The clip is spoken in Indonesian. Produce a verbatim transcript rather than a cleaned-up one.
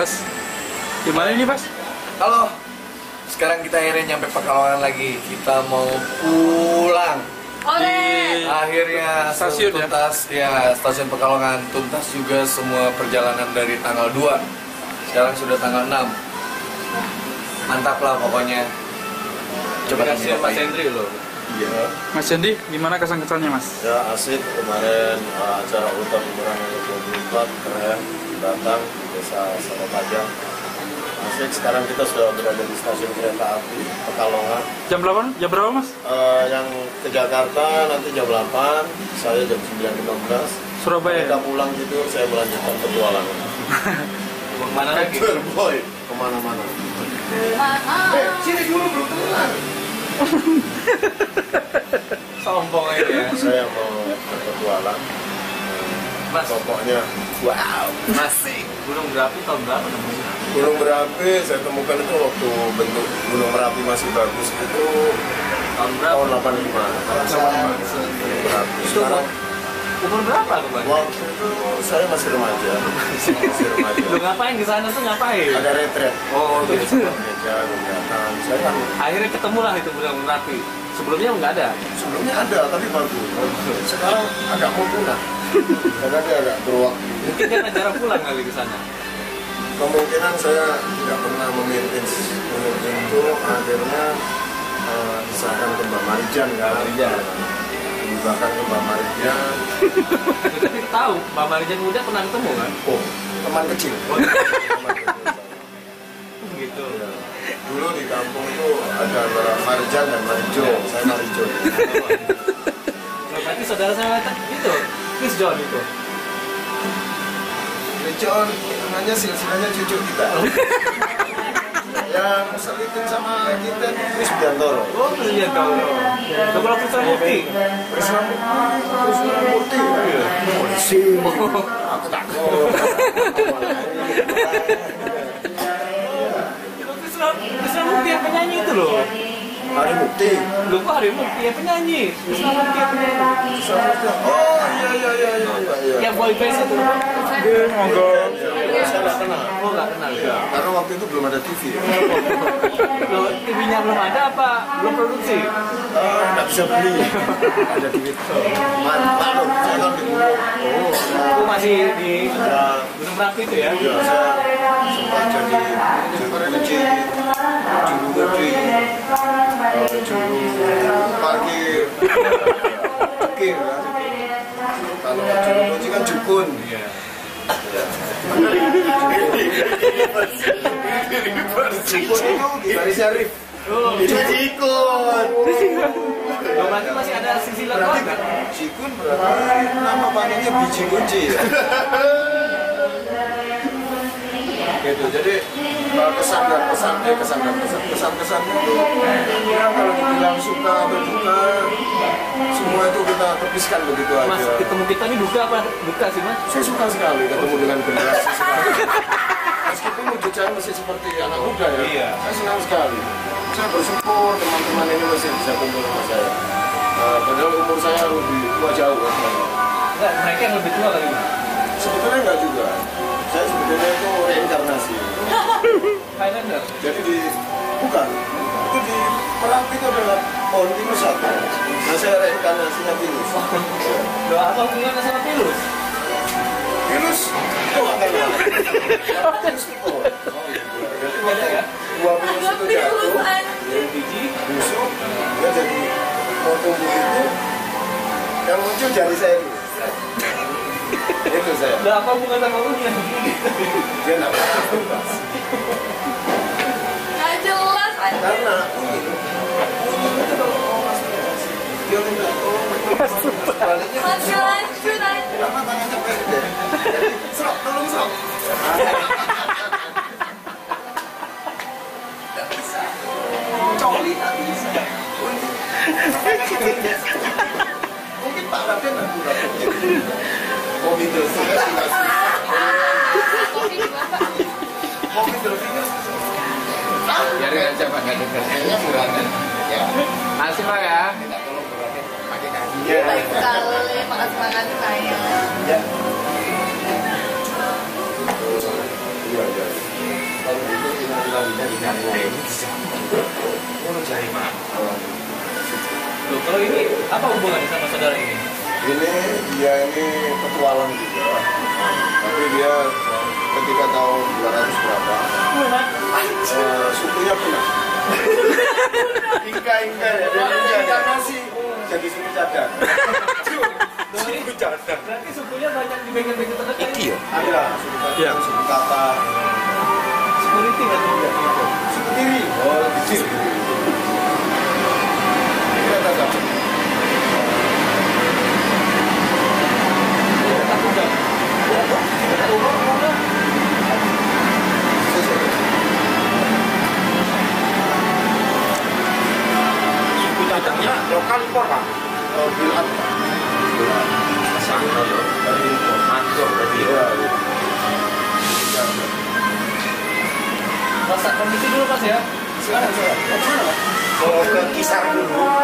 Mas. Gimana ini, Mas? Halo. Sekarang kita akhirnya nyampe Pekalongan lagi. Kita mau pulang. Oleh. Akhirnya stasiun tuntas ya. ya stasiun Pekalongan tuntas juga semua perjalanan dari tanggal dua. Sekarang sudah tanggal enam. Mantap lah pokoknya. Coba kasih Mas Hendri loh. Iya. Mas Hendri, gimana kesan-kesannya, Mas? Ya asik kemarin uh, acara utang kurang dua puluh empat keren. Datang di desa Solo Pajang. Asik, sekarang kita sudah berada di stasiun kereta api Pekalongan. Jam delapan? Jam berapa, Mas? Uh, yang ke Jakarta nanti jam delapan, saya jam sembilan lima belas. Surabaya? Kita pulang gitu, saya melanjutkan petualangan. Kemana lagi? Boy. Kemana-mana. Eh, sini dulu, belum pulang. Sombong aja ya. Saya mau petualang. Mas. Pokoknya, wow, masih. Gunung Merapi tahun berapa? Gunung Merapi saya temukan itu waktu bentuk Gunung Merapi masih bagus itu tahun berapa? Tahun delapan puluh lima. Sekarang umur berapa tuh, Bang? Waktu itu saya masih remaja. Masih remaja. Lu ngapain di sana tuh ngapain? Ada retret. Oh, gitu. Jalan kegiatan. Saya akhirnya ketemulah itu Gunung Merapi. Sebelumnya nggak ada. Sebelumnya ada tapi bagus. Sekarang agak mau pulang. Karena dia agak beruak. Mungkin karena jarang pulang kali ke sana. Kemungkinan saya tidak pernah memimpin itu, akhirnya uh, disahkan ke Mbak Marijan kan? Marijan. Disahkan ke Mbak Marijan. Kita tahu Mbak Marijan muda pernah ketemu kan? Oh, teman kecil. Oh, teman kecil. Gitu. Ya. Dulu di kampung itu ada antara Marijan dan Marijo. Ya. Saya Marijo. Berarti saudara saya itu. Chris John itu. Chris John, hanya silsilahnya cucu kita. Yang selipin sama kita Chris Biantoro. Oh, Chris Biantoro. Kalau Prislam Murti. Prislam Murti. Polisi. Aku takut. Prislam Murti yang penyanyi itu loh. Hari Mukti. Loh kok Hari Mukti yang penyanyi? Prislam Murti yang penyanyi. Oh. Iya iya iya iya iya iya. Yang boyband itu? Dia monggo. Saya nggak kenal. Oh nggak kenal ya? Karena waktu itu belum ada T V ya. Loh, T V-nya belum ada apa? Belum produksi? Nggak bisa beli. Ada duit. Mantap loh, saya kan di Gunung. Oh, aku masih di Gunung Merapi itu ya? Iya, saya sempat jadi juru kunci, juru kunci, juru parkir, parkir kan? Kalau jurologi kan jukun. Iya. Jukun itu dari Syarif. Jukun. Berarti masih ada sisi lain kan? Jukun berarti nama panggilnya biji kunci ya. Gitu, jadi kesan dan kesan, eh kesan dan kesan, kesan-kesan itu ya kalau dibilang suka berduka, semua itu kita tepiskan begitu aja. Mas, ketemu kita ini duka apa? Duka sih, Mas? Saya suka sekali ketemu dengan generasi sekarang. Meskipun wujudnya masih seperti anak muda ya, iya. Saya senang sekali. Saya bersyukur teman-teman ini masih bisa kumpul sama saya. Uh, padahal umur saya lebih tua jauh. Enggak, mereka yang lebih tua kali ini? Sebetulnya enggak juga. Saya sebetulnya itu reinkarnasi. Highlander? Jadi di... bukan. Itu di Merapi itu adalah pohon pinus apa. Nah saya reinkarnasinya pinus. Doa apa hubungan sama pinus? Pinus? Itu gak kenal. Pinus itu pohon. Jadi waktu buah pinus itu jatuh, jadi biji, busuk, dia jadi mau tumbuh itu, yang muncul jari saya dulu. Itu saya. Nah, apa bukan sama udah? Dia nggak jelas. Nggak jelas aja. Karena dia udah masuk. Masih lanjut aja. Kenapa tangannya pendek? Serok, tolong serok. Nggak bisa. Coli nggak bisa. Mungkin Pak Raden nggak kurang. Mau middle fingers juga sih. Mau middle fingers? Ya dengan siapa nggak dengar. Kayaknya kurangnya. Masih Pak ya? Tidak tolong kurangnya. Pakai kakinya. Baik sekali. Makasih banget saya. Ya. Iya, iya. Kalau ini apa hubungannya sama saudara ini? Ini dia ini petualang juga, tapi dia ketika tahun dua ratus berapa, uh, sukunya punah. Inka-inka ya, dia masih jadi suku cadang. Suku cadang. Berarti sukunya banyak di bagian-bagian terdekat ini? Ada, suku Tatar, suku Riti nggak juga? Suku Tiri. Oh, lebih Tiri. Suku cadangnya lokal impor Pak? Bilan Pak. Sangat ya. Dari impor. Mancur berarti ya. Masa kondisi dulu Mas ya? Sekarang ke Kisar dulu.